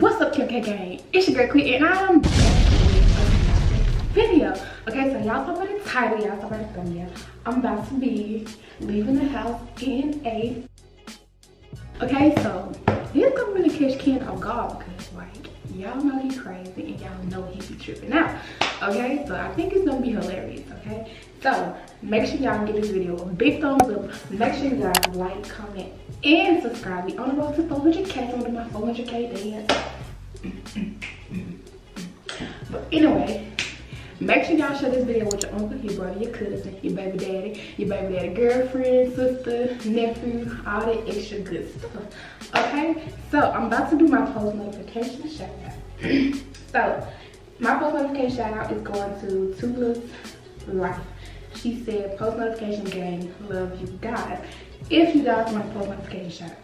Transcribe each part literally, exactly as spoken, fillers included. What's up, Q K Gang? It's your girl Qui, and I'm back with another video. Okay, so y'all saw by the title, y'all saw by the thumbnail. I'm about to be leaving the house in a. Okay, so this gonna really catch Ken off guard because, like, y'all know he's crazy and y'all know he be tripping out. Okay, so I think it's gonna be hilarious. Okay, so make sure y'all give this video a big thumbs up. Make sure you guys like, comment, and subscribe. We on the road to four hundred K. I'm gonna do my four hundred K dance. But anyway, make sure y'all share this video with your uncle, your brother, your cousin, your baby daddy, your baby daddy girlfriend, sister, nephew, all that extra good stuff. Okay, so I'm about to do my post notification shout out. So my post notification shout out is going to Tula's Life. She said, "Post notification gang, love you guys." If you guys want to post notification shout out,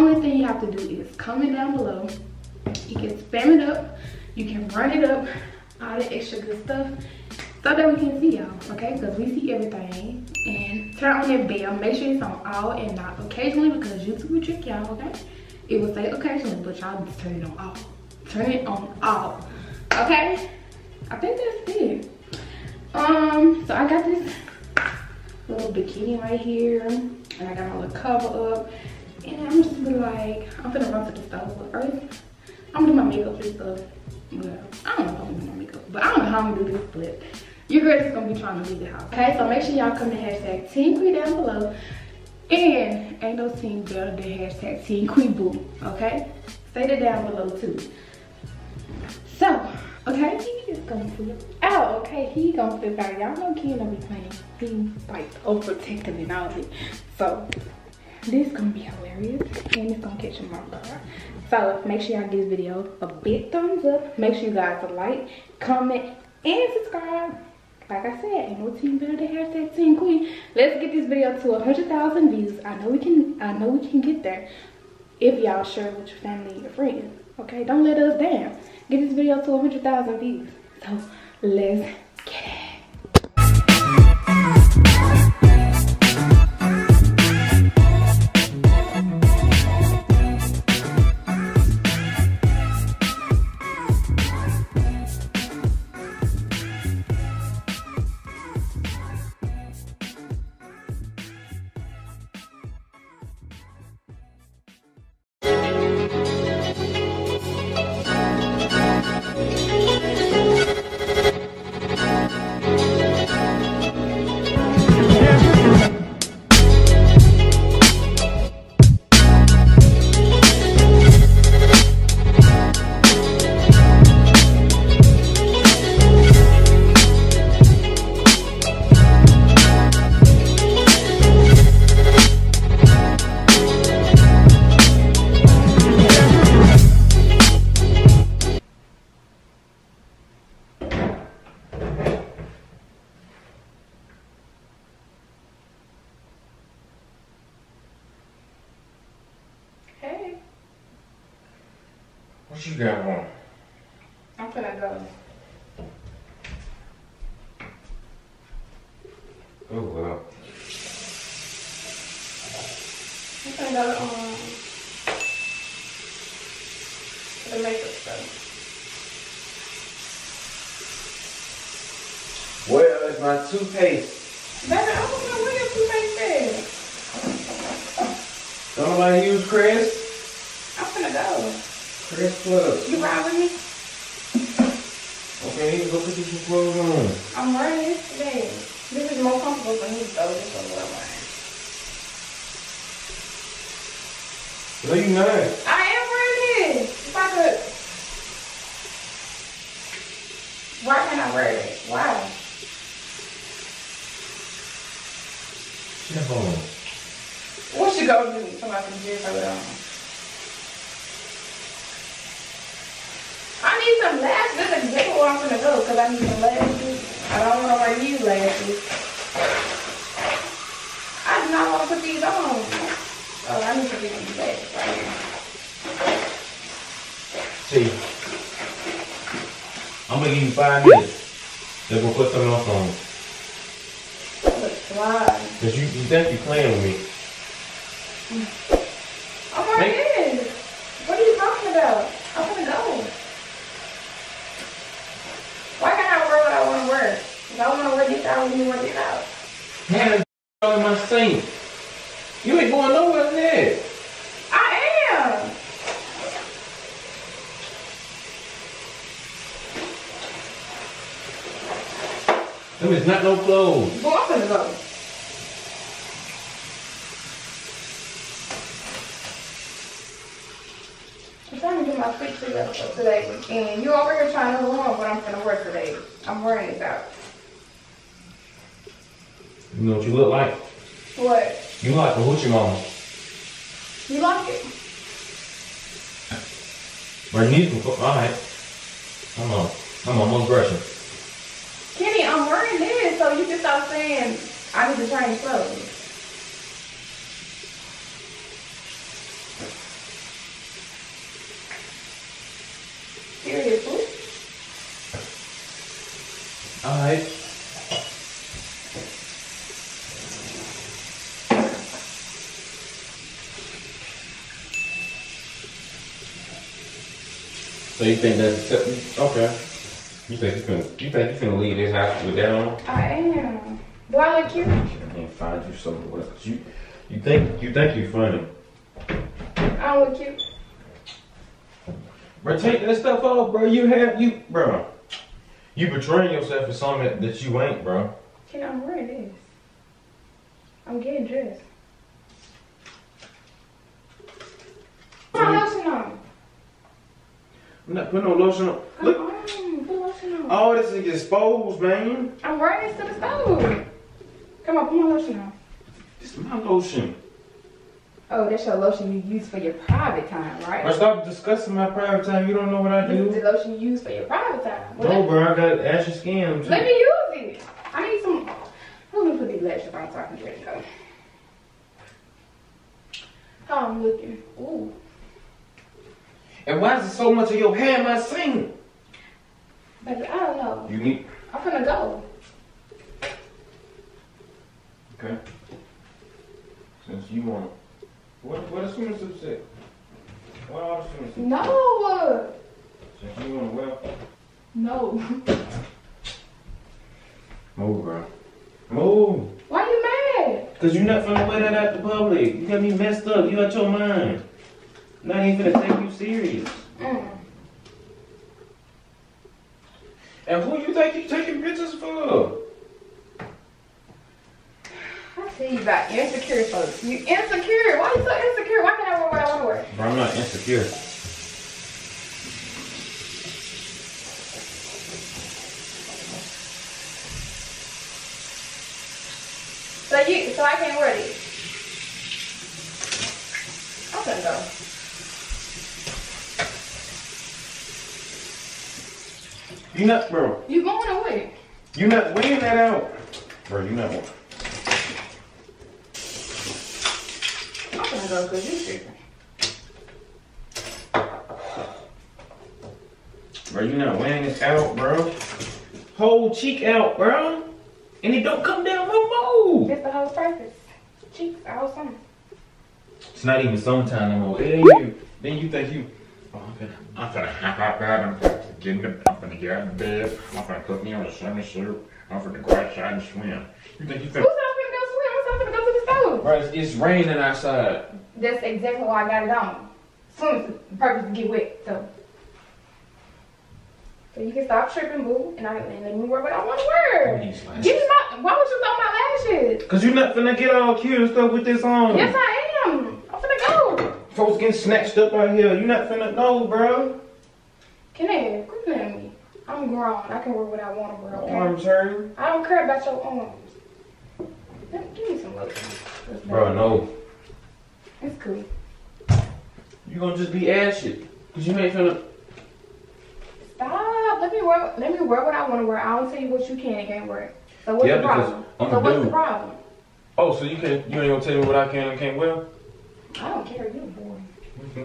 only thing you have to do is comment down below. You can spam it up, you can run it up, all the extra good stuff, so that we can see y'all, okay? Because we see everything. And turn on that bell. Make sure it's on all and not occasionally, because YouTube will trick y'all, okay? It will say occasionally, but y'all just turn it on all. Turn it on all, okay? I think that's it. Um, so I got this little bikini right here, and I got my little cover up, and I'm just gonna be like, I'm gonna run to the store, but first, I'm gonna do my makeup and stuff. Well, I don't know if I'm gonna do my makeup, but I don't know how I'm gonna do this, but your girl is gonna be trying to leave the house. Okay, so make sure y'all come to hashtag Team Qui down below. And ain't no team better than hashtag Team Qui Boo. Okay? Say that down below too. So, okay, he is gonna flip out. Okay, he gonna flip out. Y'all know Ken don't be playing. He's like overprotective and all that. So this is gonna be hilarious, and it's gonna catch him off guard. So make sure y'all give this video a big thumbs up. Make sure you guys like, comment, and subscribe. Like I said, ain't no team better than hashtag Team Qui. Let's get this video to a hundred thousand views. I know we can. I know we can get there if y'all share it with your family and your friends. Okay, don't let us down. Get this video to a hundred thousand views. So let's get it. What you got on? I'm finna go. Oh, wow. I'm finna go on um, the makeup stuff. Well, it's my toothpaste. Baby, I don't know where your toothpaste is. Don't nobody use Chris? I'm finna go. Chris Club. You ride with me? Okay, go put these clothes on. I'm wearing this today. This is more comfortable for me to throw this on what I'm wearing. No, you're not. I am wearing this. If I could. Why can't I wear it? Why? Chef on. What you gonna do? Somebody can just throw it on. Some last minute to get where I'm gonna go, because I need some last week. I don't wanna wear these last week. I do not wanna put these on. Oh, I need to get these back right now. See, I'm gonna give you five minutes. Then we'll put something else on. Why? Because you, you think you're playing with me. I'm already in. What are you talking about? I'm gonna I don't even want to get out. Hannah's all in my sink. You ain't going nowhere in there. I am. There is not no clothes. Boy, I'm finna go. I'm trying to get my feet together for today, and you over here trying to hold on what I'm gonna wear today. I'm wearing this out. You know what you look like? What? You like the hoochie mama. You like it? Bernice, all right. I'm on. I'm almost brushing. Kenny, I'm wearing this, so you can stop saying I need to change clothes. Seriously? All right. So you think that's acceptable? Okay. You think you finna, you think you finna leave this house with that on? I am. Do I look cute? I can't find you somewhere. You, you think, you think you're funny. I don't look cute. Bro, take that stuff off, bro. You have, you, bro. You betraying yourself for something that, that you ain't, bro. Can I wear this? I'm getting dressed. Put my lotion on. I'm not putting no lotion on. Look. On, put lotion on. All this is exposed, man. I'm wearing this to the stove. Come on, put my lotion on. This is my lotion. Oh, that's your lotion you use for your private time, right? Or stop discussing my private time. You don't know what I do. This is the lotion you use for your private time. Well, no, bro, I got ashy skin. Let me use it. I need some. Let me put these lashes on so I can get ready to go. How I'm looking. Ooh. And why is there so much of your hair in my sink? Baby, I don't know. You need. I'm gonna go. Okay. Since you want. What what a swimsuit set? What are the swimsuits? No. So you want to wear? No. Move, bro. Move. Why you mad? Cause you're not finna wear that out the public. You got me messed up. You out your mind. Not even finna take you serious. Mm. And who you think you taking pictures for? You about insecure folks. You insecure. Why are you so insecure? Why can't I wear what I want to wear? Bro, I'm not insecure. So you, so I can't wear these. I'm gonna go. You not, bro. You going away. You not weighing that out, bro. You not. Go to the bro, you not wearing this out, bro. Whole cheek out, bro. And it don't come down no more. That's the whole purpose. Cheeks all summer. It's not even summertime no more. Then you, then you think you, oh, I'm gonna, I'm gonna hop out of bed. I'm getting up. I'm gonna get out of bed. I'm gonna put me on a summer suit. I'm gonna go outside and swim. You think you think? Bro, it's, it's raining outside. That's exactly why I got it on. Swimsuit, purpose to get wet, so. So you can stop tripping, boo, and I and let me wear what I want to wear. Give me my, why would you throw my lashes? Cause you're not finna get all cute and stuff with this on. Yes, I am. I'm finna go. Folks getting snatched up out here. You're not finna go, bro. Can I? Quit looking at me. I'm grown. I can wear what I want to wear. Okay? Arms hurt. I don't care about your arms. Give me some lotion. Bro, no. It's cool. You gonna just be ashy. Cause you ain't finna. Stop. Let me wear let me wear what I wanna wear. I don't tell you what you can and can't wear. So what's yeah, the problem? I'm so what's dude. The problem? Oh, so you can you ain't gonna tell me what I can and can't wear? I don't care, you're boring. Mm-hmm.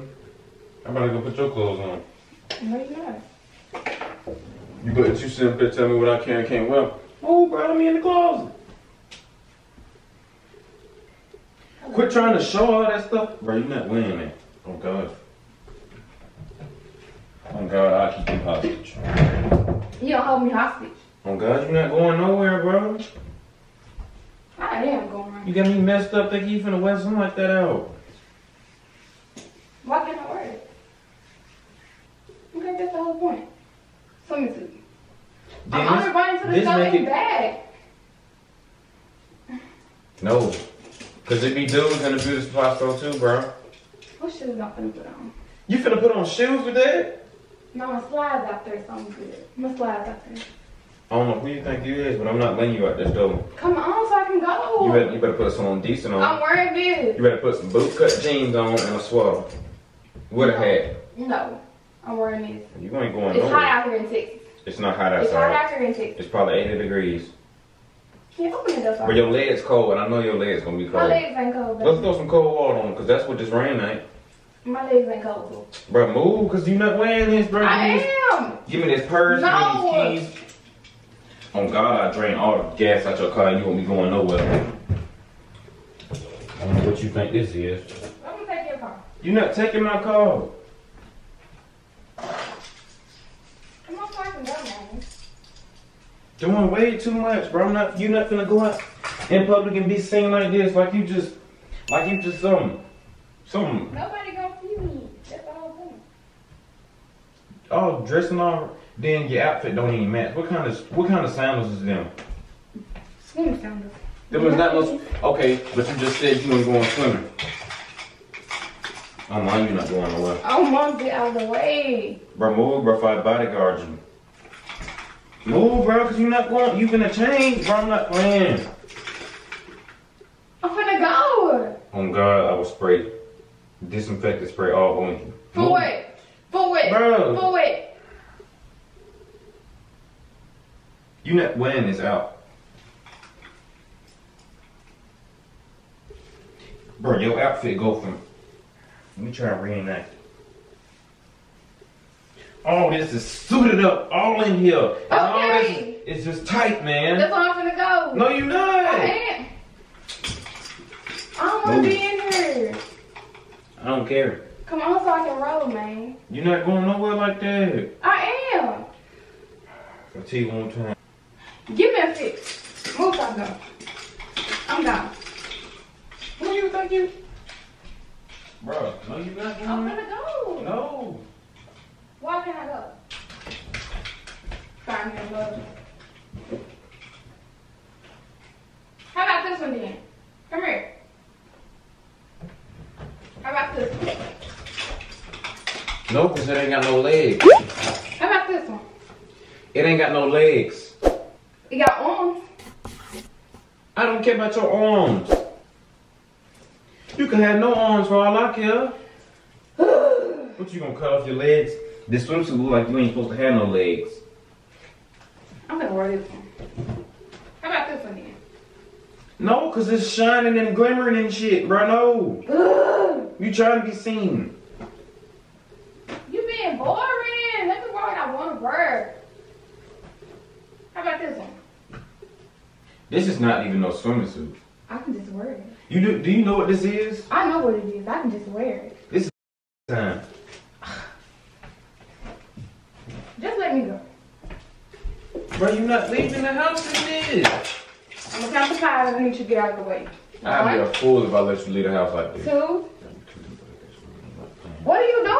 I'm about to go put your clothes on. No, you're not. You but you sit up there tell me what I can and can't wear. Oh, bro, let me in the closet. Quit trying to show all that stuff. Bro, you're not winning it. Oh, God. Oh, God, I'll keep you hostage. You don't hold me hostage. Oh God, you're not going nowhere, bro. I am going. You got me messed up thinking you finna wear something like that out. Why can't I wear it? Okay, that's the whole point. Swimming suit. I'm only running to the shopping bag. No. Cause if you do, it's gonna be the spot store too, bro. What shoes am I finna put on? You finna put on shoes with that? No, my slides out there, so I'm good. My slides out there. I don't know who you think you is, but I'm not letting you out this door. Come on, so I can go. You better, you better put something decent on. I'm wearing this. You better put some bootcut jeans on and a sweater. With no, a hat. No, I'm wearing this. You ain't going it's nowhere. It's hot out here in Texas. It's not hot outside. It's hot out here in Texas. It's probably eighty degrees. Yeah, open it up. But your legs cold, and I know your legs gonna be cold. My legs ain't cold, baby. Let's throw some cold water on, cause that's what this rain ain't. My legs ain't cold. Bro, move, cause you not wearing this, bro. I am. Give me this purse, no. Give me these keys. On God, I drain all the gas out your car and you won't be going nowhere. I don't know what you think this is. I'm gonna take your car. You're not taking my car. Come on, so I can go, man. Doing way too much, bro. I'm not, you're not gonna go out in public and be seen like this, like you just, like you just something. Something. Nobody gonna see me. That's the whole thing. Oh, dressing all. Then your outfit don't even match. What kind of what kind of sandals is them? Swimming sandals. There was not no. Okay, but you just said you weren't going swimming. Oh man, you're not going nowhere. I want to get out of the way. Bro, move, bro. If I bodyguard you, move, bro. Cause you're not going. You finna change, bro. I'm not playing. I'm finna go. On God, I will spray disinfectant spray all on you. For what? For what? Bro. For what? You not wearing this out. Bro, your outfit go from, let me try to reenact it. All this is suited up, all in here. Okay. And all this is just tight, man. That's why I'm finna go. No, you not. I am. I don't wanna Move. be in here. I don't care. Come on so I can roll, man. You're not going nowhere like that. I am. I'll tell you one time. Give me a fix. Move I'm gone. I'm gone. Who you think you? Bro, no you not going. I'm gonna go. No. Why can't I go? Find me a love. How about this one then? Come here. How about this one? No, because it ain't got no legs. How about this one? It ain't got no legs. You got arms. I don't care about your arms. You can have no arms for all I care. What you gonna cut off your legs? This swimsuit look like you ain't supposed to have no legs. I'm gonna wear this one. How about this one then? No, cause it's shining and glimmering and shit, bro. No. You trying to be seen. You being boring. Let me wear what I wanna wear. How about this one? This is not even no swimming suit. I can just wear it. You do? Do you know what this is? I know what it is. I can just wear it. This is time. Just let me go. Bro, you not leaving the house in this. I'm gonna count to five and I need you to get out of the way. I'd be a fool if I let you leave the house like this. Two. What are you doing?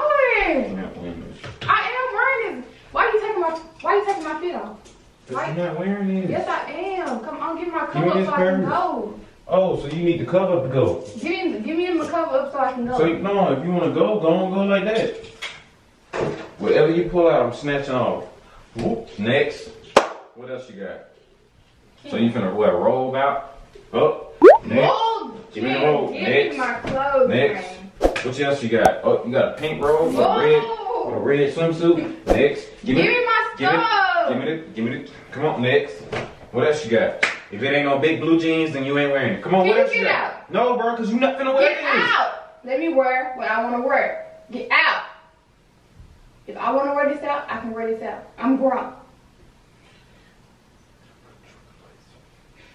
I'm not wearing this. I am wearing this. Why are you taking my? Why are you taking my feet off? But you're not wearing it. Yes, I am. Come on, give me my cover up so I can go. Oh, so you need the cover up to go. Give me, give me my cover up so I can go. So, no, if you want to go, go on, go like that. Whatever you pull out, I'm snatching off. Whoop, next. What else you got? So you finna what, roll out? Up, next. Oh, give me the robe, give next. Me my clothes, next. Man. What else you got? Oh, you got a pink robe, a red, a red swimsuit, next. Give me, give me my stuff. Give me it, give me it. Come on, next. What else you got? If it ain't no big blue jeans, then you ain't wearing it. Come on, what else you got? Out. No, bro, because you're not finna wear it. Get out. Let me wear what I want to wear. Get out. If I want to wear this out, I can wear this out. I'm grown.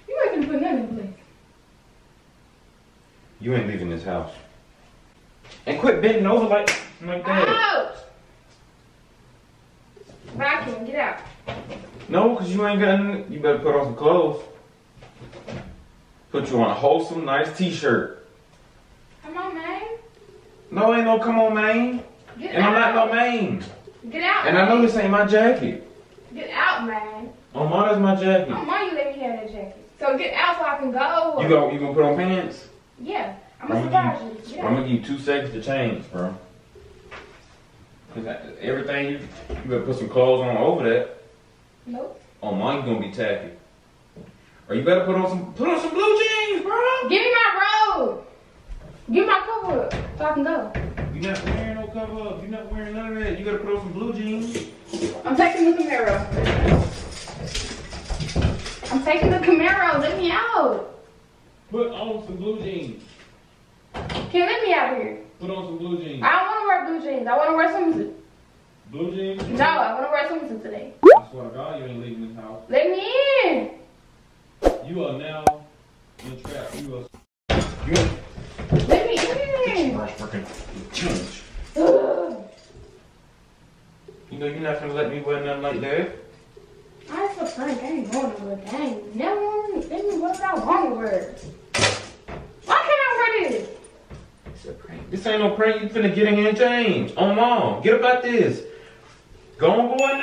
You ain't gonna put nothing in place. You ain't leaving this house. And quit bending over like, like that. Ouch. Vacuum, get out. No, because you ain't got nothing. You better put on some clothes. Put you on a wholesome, nice t-shirt. Come on, man. No, ain't no come on, man. Get and out. I'm not no man. Get out, And man. I know this ain't my jacket. Get out, man. Oh, mine is my jacket. Oh, mine, you let me have that jacket. So get out so I can go. You gonna, you gonna put on pants? Yeah. I'm gonna surprise you. Yeah. I'm gonna give you two seconds to change, bro. Cause everything, you, you better put some clothes on over that. Nope. Oh, mine's gonna be tacky. Or you better put on some put on some blue jeans, bro. Give me my robe. Give me my cover up so I can go. You're not wearing no cover up. You're not wearing none of that. You gotta put on some blue jeans. I'm taking the Camaro. I'm taking the Camaro. Let me out. Put on some blue jeans. Can't let me out of here. Put on some blue jeans. I don't want to wear blue jeans. I want to wear swimsuits. Blue jeans? No, I want to wear swimsuits today. I swear to God, you ain't leaving this house. Let me in. You are now in the trap. You are. You are. Let me in. You know you're not gonna let me wear nothing like that. I just look like I ain't going to wear that. Never let me wear what I want to wear. This ain't no prank, you finna get in here and change. Oh, mom, get about this. Go on, go in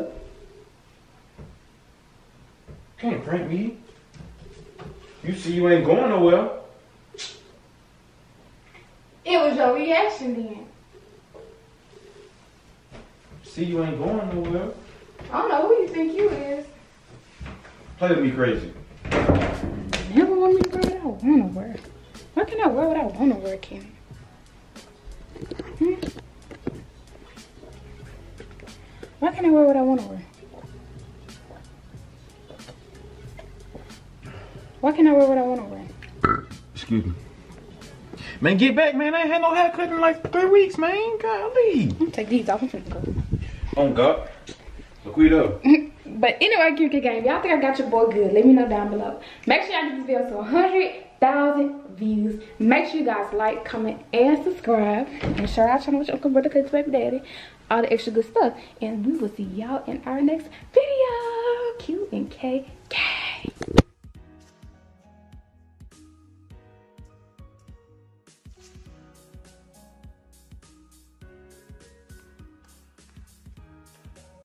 there. Can't prank me. You see you ain't going nowhere. It was your reaction then. See you ain't going nowhere. I don't know who you think you is. Play with me crazy. Never want me to go out. I don't know where. Why can I wear what I want to wear, Kim? Hmm? Why can I wear what I want to wear? Why can I wear what I want to wear? Excuse me. Man, get back, man. I ain't had no haircut in like three weeks, man. Golly. I'm gonna take these off. I'm gonna go. Oh, God. Look, we up. But anyway, Q K Gang, y'all think I got your boy good? Let me know down below. Make sure y'all get this video to one hundred thousand views. Make sure you guys like, comment, and subscribe. And share our channel with your uncle, brother, cousin, baby, daddy. All the extra good stuff. And we will see y'all in our next video. Q K Gang.